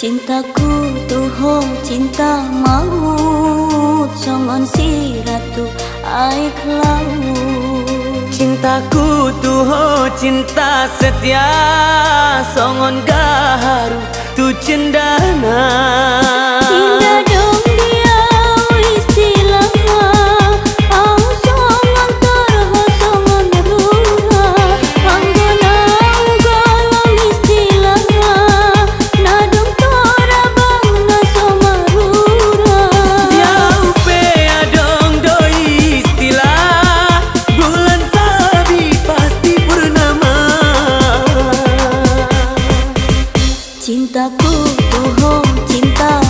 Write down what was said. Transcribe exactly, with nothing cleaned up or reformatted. Cintaku Tuhan, cinta mau songon si ratu air laut. Cintaku Tuhan, cinta setia songon gaharu tu cendana. Indah dong dia istilahnya, au songon terho songon bunga. Anggonau galau istilahnya, nadong tora bangga somarura. Diau pea dong doi istilah, bulan sabi pasti purnama. Cintaku Tuhan, cinta